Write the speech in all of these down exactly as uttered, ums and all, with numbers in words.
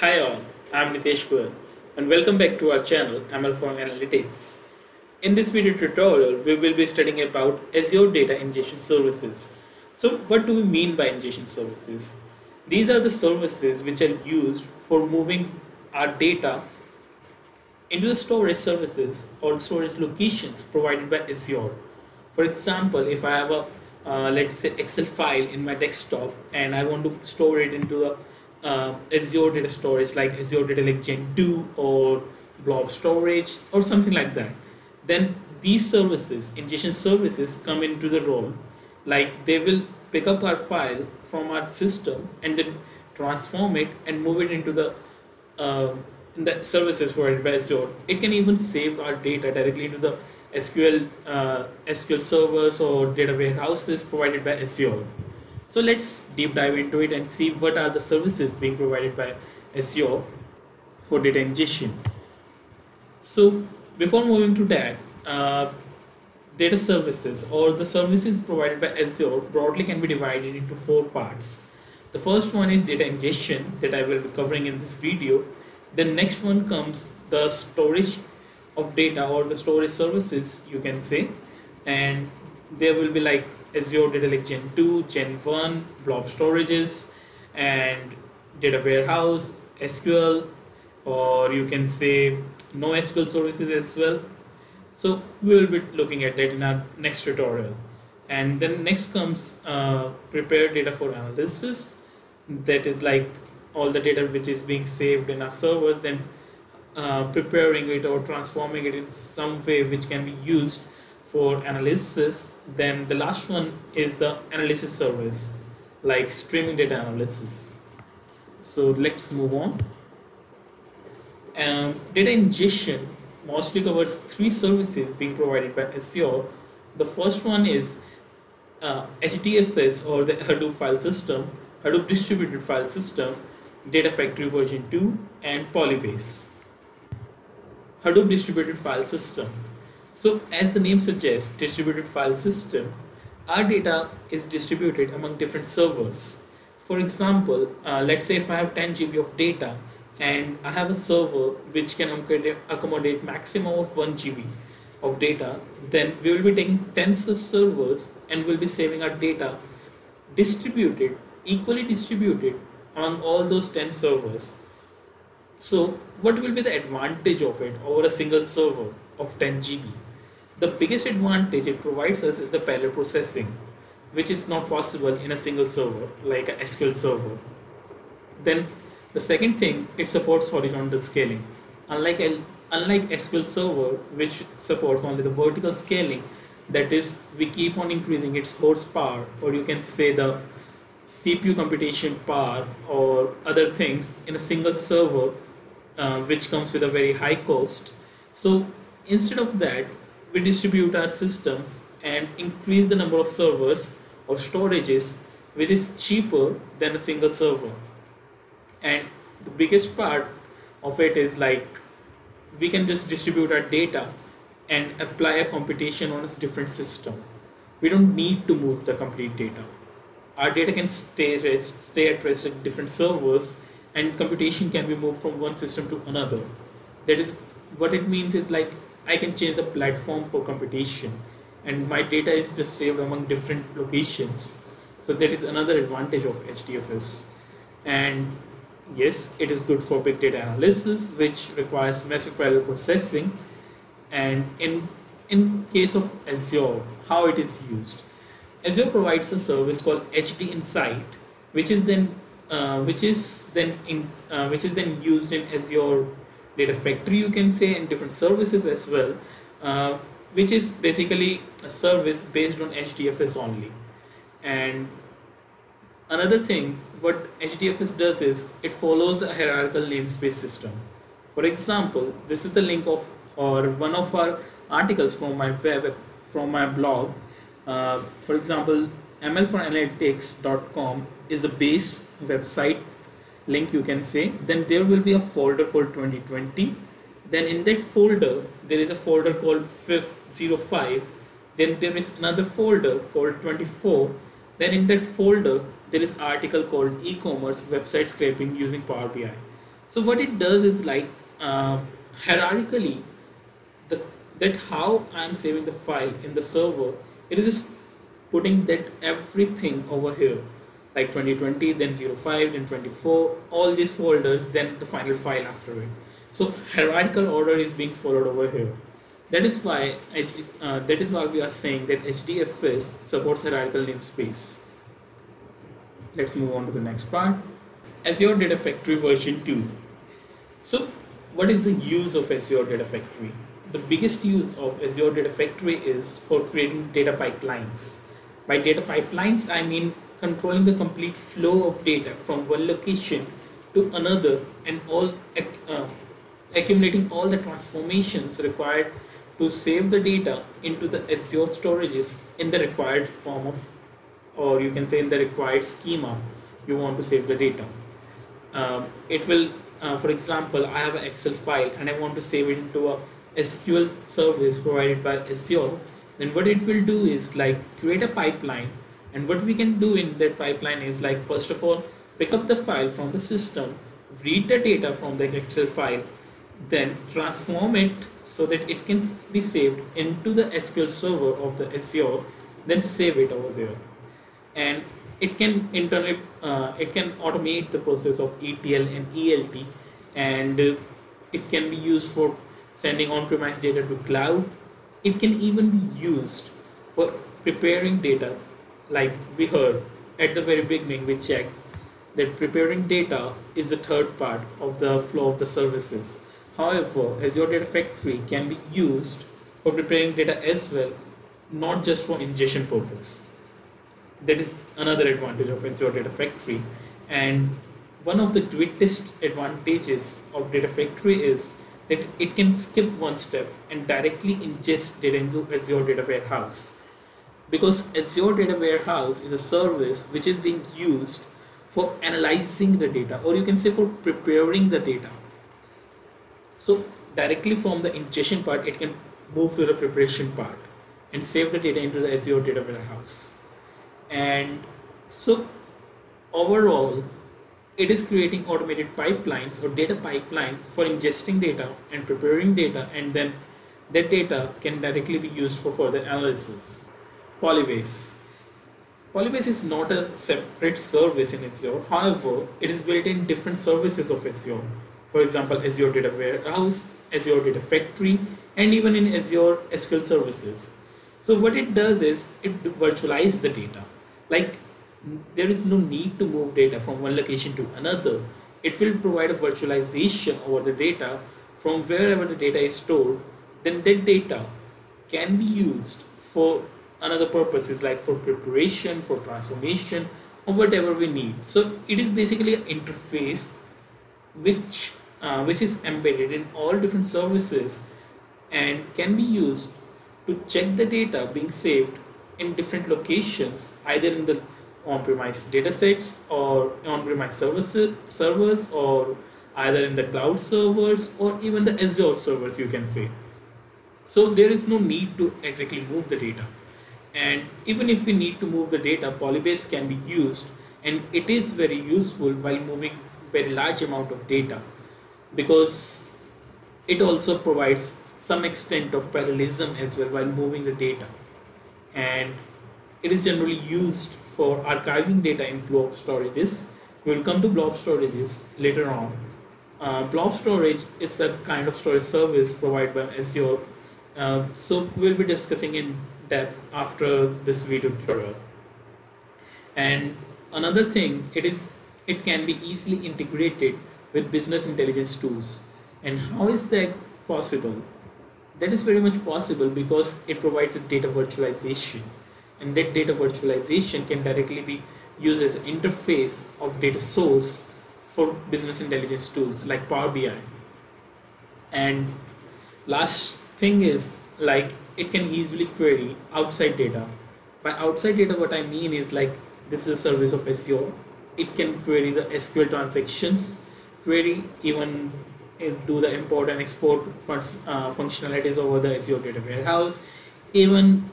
Hi all, I'm Nitesh Kumar and welcome back to our channel M L For Analytics. In this video tutorial, we will be studying about Azure Data Ingestion Services. So what do we mean by ingestion services? These are the services which are used for moving our data into the storage services or storage locations provided by Azure. For example, if I have a Uh, let's say Excel file in my desktop and I want to store it into a uh, Azure data storage like Azure Data Lake Gen two or blob storage or something like that, then these services, ingestion services, come into the role. Like they will pick up our file from our system and then transform it and move it into the uh, in the services provided by Azure. It can even save our data directly to the S Q L uh, S Q L servers or data warehouses provided by Azure. So let's deep dive into it and see what are the services being provided by Azure for data ingestion. So before moving to that, uh, data services or the services provided by Azure broadly can be divided into four parts. The first one is data ingestion that I will be covering in this video. The next one comes the storage of data or the storage services, you can say, and there will be like Azure Data Lake Gen two, Gen one, blob storages, and data warehouse, S Q L, or you can say no S Q L services as well. So we will be looking at that in our next tutorial. And then next comes uh, prepare data for analysis, that is like all the data which is being saved in our servers, then Uh, preparing it or transforming it in some way which can be used for analysis. Then the last one is the analysis service, like streaming data analysis. So let's move on. Um, data ingestion mostly covers three services being provided by Azure. The first one is uh, H D F S or the Hadoop file system, Hadoop Distributed File System, Data Factory version two, and PolyBase. Hadoop Distributed File System. So as the name suggests, distributed file system, our data is distributed among different servers. For example, uh, let's say if I have ten G B of data and I have a server which can accommodate maximum of one G B of data, then we will be taking ten servers and we'll be saving our data distributed, equally distributed among all those ten servers. So what will be the advantage of it over a single server of ten G B? The biggest advantage it provides us is the parallel processing, which is not possible in a single server like a S Q L server. Then the second thing, it supports horizontal scaling. Unlike, unlike S Q L server, which supports only the vertical scaling, that is, we keep on increasing its horsepower, or you can say the C P U computation power or other things in a single server, Uh, which comes with a very high cost. So instead of that, we distribute our systems and increase the number of servers or storages, which is cheaper than a single server. And the biggest part of it is like we can just distribute our data and apply a computation on a different system. We don't need to move the complete data. Our data can stay rest, stay at rest at different servers, and computation can be moved from one system to another. That is what it means, is like I can change the platform for computation and my data is just saved among different locations. So that is another advantage of H D F S. And yes, it is good for big data analysis, which requires massive parallel processing. And in, in case of Azure, how it is used. Azure provides a service called HDInsight, which is then Uh, which is then in, uh, which is then used in Azure Data Factory, you can say, and different services as well, uh, which is basically a service based on H D F S only. And another thing, what H D F S does is it follows a hierarchical namespace system. For example, this is the link of or one of our articles from my web from my blog. Uh, for example, M L for analytics dot com is the base website link, you can say. Then there will be a folder called twenty twenty. Then in that folder there is a folder called five oh five. Then there is another folder called twenty-four. Then in that folder there is article called e-commerce website scraping using Power B I. So what it does is like uh, hierarchically the, that how I'm saving the file in the server, it is just putting that everything over here, like twenty twenty, then zero five, then twenty-four, all these folders, then the final file after it. So hierarchical order is being followed over here. That is why uh, that is why we are saying that H D F S supports hierarchical namespace. Let's move on to the next part. Azure Data Factory version two. So what is the use of Azure Data Factory? The biggest use of Azure Data Factory is for creating data pipelines. By data pipelines, I mean controlling the complete flow of data from one location to another and all uh, accumulating all the transformations required to save the data into the Azure storages in the required form of, or you can say in the required schema you want to save the data. Um, it will, uh, for example, I have an Excel file and I want to save it into a S Q L service provided by Azure. Then what it will do is like create a pipeline, and what we can do in that pipeline is like, first of all, pick up the file from the system, read the data from the Excel file, then transform it so that it can be saved into the S Q L server of the Azure, then save it over there. And it can internally, uh, it can automate the process of E T L and E L T, and uh, it can be used for sending on-premise data to cloud. It can even be used for preparing data, like we heard at the very beginning. We checked that preparing data is the third part of the flow of the services. However, Azure Data Factory can be used for preparing data as well, not just for ingestion purpose. That is another advantage of Azure Data Factory. And one of the greatest advantages of Data Factory is that it can skip one step and directly ingest data into Azure Data Warehouse. Because Azure Data Warehouse is a service which is being used for analyzing the data, or you can say for preparing the data. So directly from the ingestion part, it can move to the preparation part and save the data into the Azure Data Warehouse. And so overall, it is creating automated pipelines or data pipelines for ingesting data and preparing data, and then that data can directly be used for further analysis. PolyBase. PolyBase is not a separate service in Azure. However, it is built in different services of Azure. For example, Azure Data Warehouse, Azure Data Factory, and even in Azure S Q L services. So what it does is it virtualizes the data. Like, there is no need to move data from one location to another. It will provide a virtualization over the data from wherever the data is stored. Then that data can be used for another purposes, like for preparation, for transformation, or whatever we need. So it is basically an interface which uh, which is embedded in all different services and can be used to check the data being saved in different locations, either in the on-premise datasets or on-premise services servers, or either in the cloud servers or even the Azure servers, you can say. So there is no need to exactly move the data. And even if we need to move the data, PolyBase can be used, and it is very useful while moving very large amount of data, because it also provides some extent of parallelism as well while moving the data. And it is generally used for archiving data in blob storages. We will come to blob storages later on. Uh, blob storage is the kind of storage service provided by Azure. Uh, so we'll be discussing in depth after this video tutorial. And another thing, it is it can be easily integrated with business intelligence tools. And how is that possible? That is very much possible because it provides a data virtualization, and that data virtualization can directly be used as an interface of data source for business intelligence tools like Power B I. And last thing is like it can easily query outside data. By outside data, what I mean is like this is a service of Azure. It can query the S Q L transactions, query even do the import and export fun uh, functionalities over the Azure Data Warehouse, even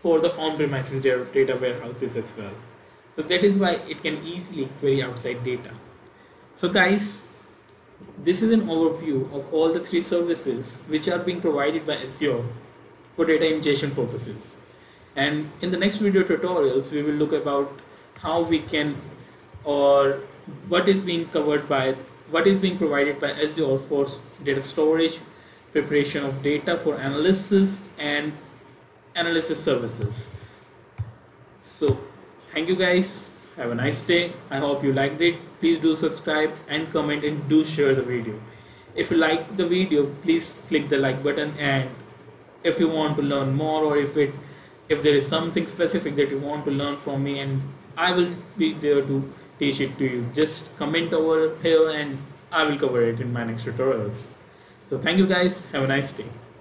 for the on-premises data warehouses as well. So that is why it can easily query outside data. So guys, This is an overview of all the three services which are being provided by Azure for data ingestion purposes. And in the next video tutorials, we will look about how we can, or what is being covered by, what is being provided by Azure for data storage, preparation of data for analysis, and analysis services. So thank you guys. Have a nice day. I hope you liked it. Please do subscribe and comment, and do share the video. If you like the video, please click the like button, and if you want to learn more, or if it if there is something specific that you want to learn from me, and I will be there to teach it to you, just comment over here and I will cover it in my next tutorials. So thank you guys. Have a nice day.